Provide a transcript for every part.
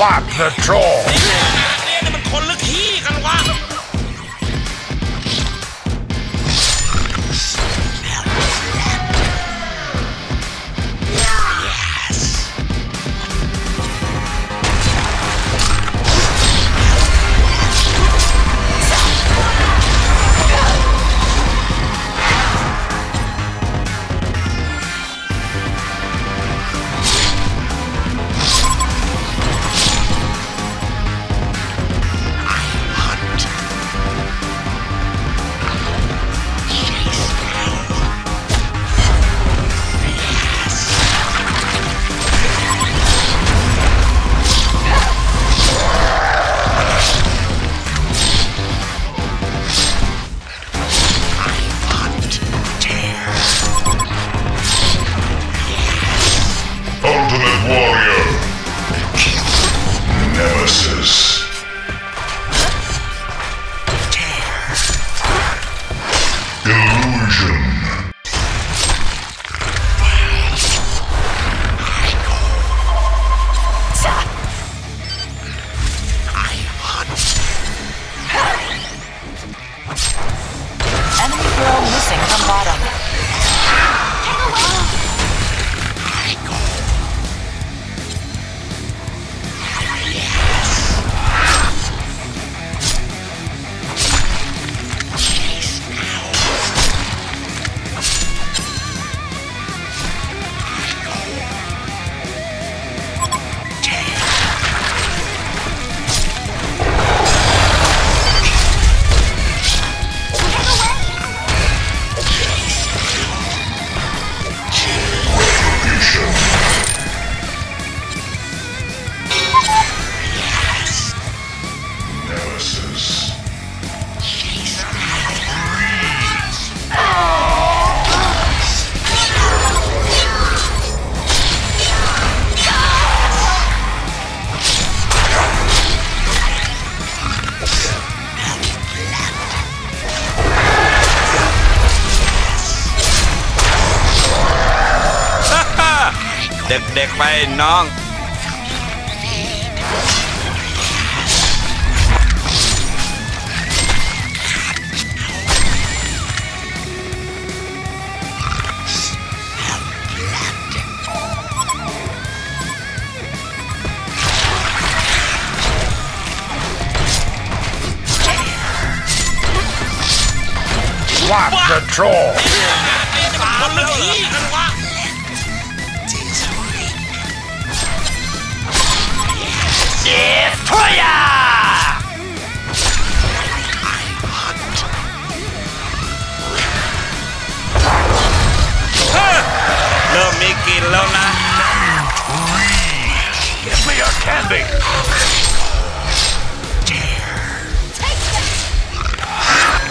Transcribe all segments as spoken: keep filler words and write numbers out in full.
What the draw? นี่นี่มันคนลึกขี้กันวะเด็กๆไปน้องวัดกระโจนคนลึกขี้กันวะเริ่มมีกินแล้วนะ Give me your candy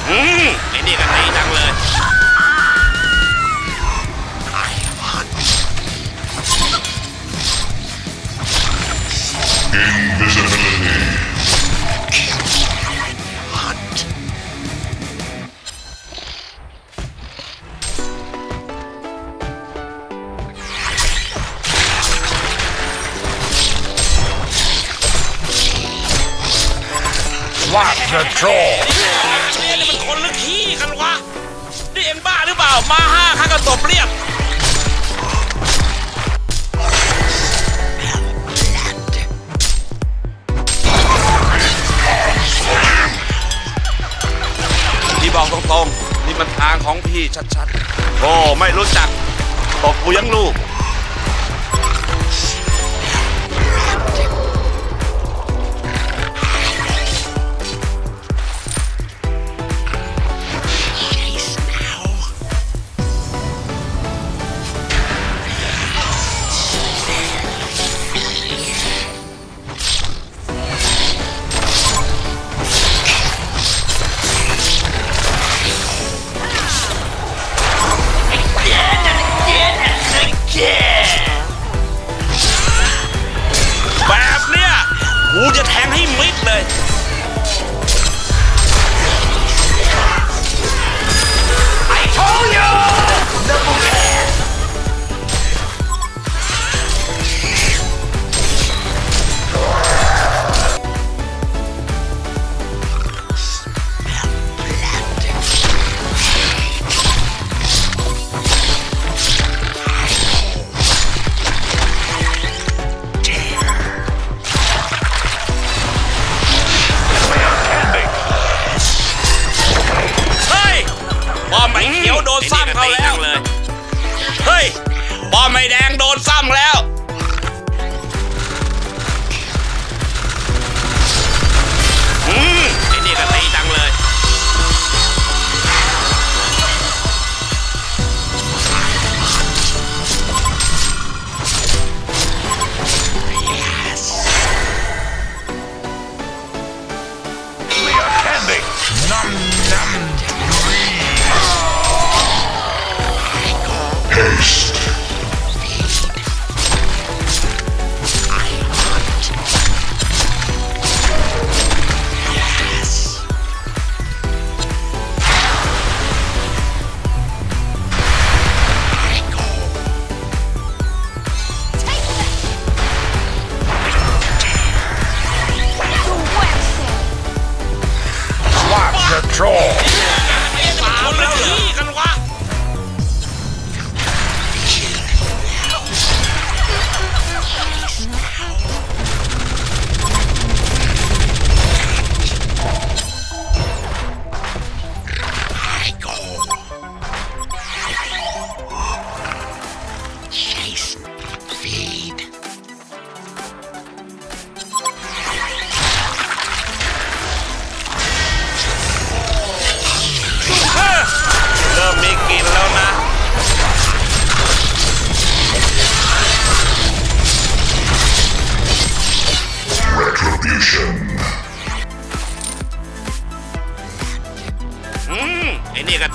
อืมไอ้นี่กันดีจังเลยWhat the draw? นี่นี่มันคนลึกขี้กันวะนี่เอ็งบ้าหรือเปล่ามาห้าข้าก็ตบเรียบพี่บอกตรงๆนี่มันทางของพี่ชัดๆโอ้ไม่รู้จักตบกูยังลูกเ ไอ้แดงโดนซ้ำแล้วอืมไอ้นี่ก็ตีดังเลย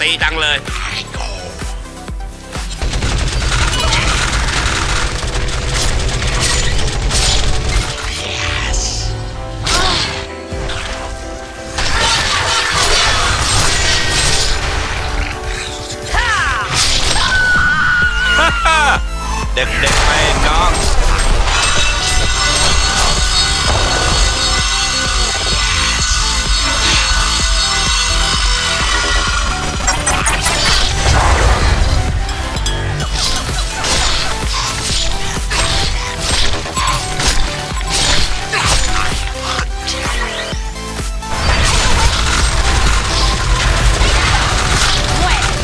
ตีดังเลยเ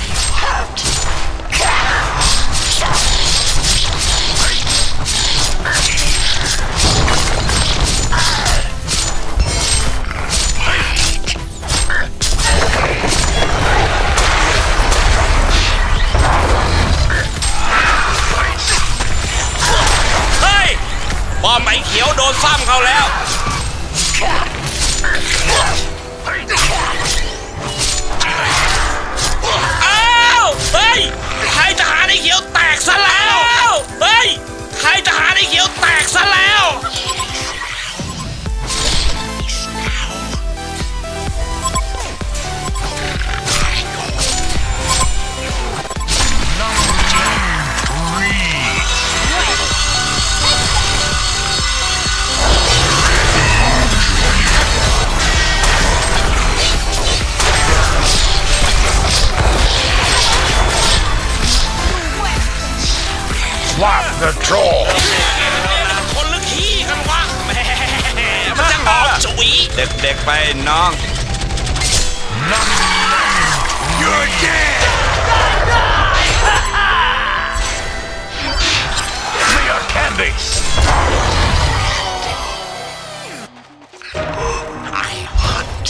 ด็กๆไปน้องใบเขียวโดนซ้ำเขาแล้วอ้าวเฮ้ยใครจะหาไอ้เขียวแตกซะแล้วเฮ้ยใครจะหาไอ้เขียวแตกซะแล้วThe draw คนลึกขี้กันวะแม่มันจะออกจุ๋ยเด็กๆไปน้องน้อง You're dead We are candy I hunt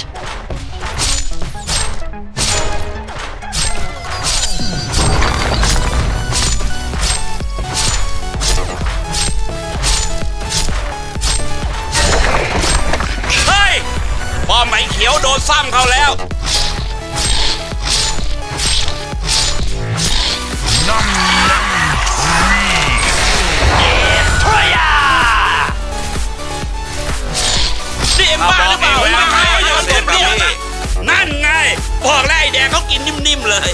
ป้อมไอ้เขียวโดนซ้ำเขาแล้วน้ำน้ำเย้ทุยาเด็กบ้าหรือเปล่าไม่ใช่เด็กเด็กนั่นไงบอกแล้วไอ้แดงเขากินนิ่มๆเลย